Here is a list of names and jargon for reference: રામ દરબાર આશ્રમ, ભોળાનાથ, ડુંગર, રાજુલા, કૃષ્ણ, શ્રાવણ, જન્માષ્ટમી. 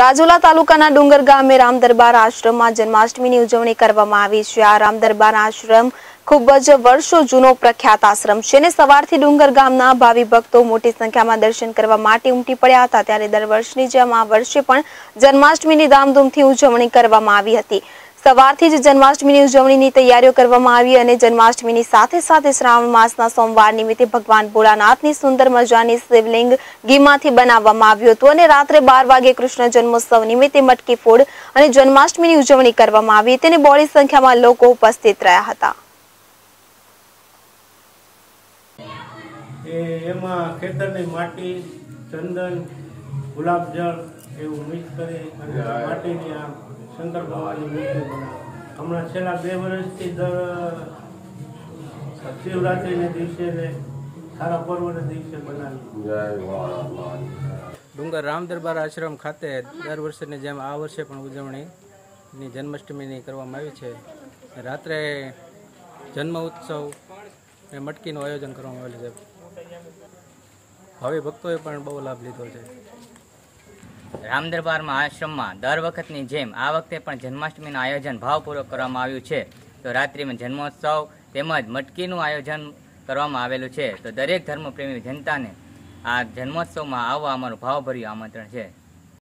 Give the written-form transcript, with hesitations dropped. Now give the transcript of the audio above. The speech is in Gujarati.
રાજુલા તાલુકાના ડુંગર ગામે રામ દરબાર આશ્રમમાં જન્માષ્ટમીની ઉજવણી કરવામાં આવી છે। આ રામ દરબાર આશ્રમ ખૂબ જ વર્ષો જૂનો પ્રખ્યાત આશ્રમ છે અને સવારથી ડુંગર ગામના ભાવિ ભક્તો મોટી સંખ્યામાં દર્શન કરવા માટે ઉમટી પડ્યા હતા। ત્યારે દર વર્ષની જેમ આ વર્ષે પણ જન્માષ્ટમીની ધામધૂમથી ઉજવણી કરવામાં આવી હતી। સવારથી જ જન્માષ્ટમીની ઉજવણીની તૈયારીઓ કરવામાં આવી અને જન્માષ્ટમીની સાથે સાથે શ્રાવણ માસના સોમવાર નિમિત્તે ભગવાન ભોળાનાથની સુંદર મજાની શિવલિંગ ઘીમાંથી બનાવવામાં આવ્યું હતું અને રાત્રે 12 વાગે કૃષ્ણ જન્મોત્સવ નિમિત્તે મટકી ફોડ અને જન્માષ્ટમીની ઉજવણી કરવામાં આવી તેને બોડી સંખ્યામાં લોકો ઉપસ્થિત રહ્યા હતા। એમાં ખેતરની માટી, ચંદન, ગુલાબજળ એવું મિક્સ કરી અને માટીની આ शंकर भगवानी मूर्ति बना। हमने छेल्ला बे वर्ष की शिवरात्रि ने दिवसे ने सारा पर्व ने दिवसे बनावी। डूंगर राम दरबार आश्रम खाते दर वर्षे ने जेम आ वर्षे पण उजवणी जन्माष्टमीनी करवामां आवी छे। रात्रे जन्म उत्सव ने मटकीनुं आयोजन करवामां आवेल छे। भावी भक्तोए पण बहु लाभ लीधो छे। राम दरबार आश्रम में दर वक्त की जेम आ वखते पण जन्माष्टमी आयोजन भावपूर्वक करवामां आव्युं छे। तो रात्रि में जन्मोत्सव तेमज मटकीनुं आयोजन करवामां आवेलुं छे। तो दरेक धर्मप्रेमी जनता ने आ जन्मोत्सव में आववा अमारुं भावभर्युं आमंत्रण है।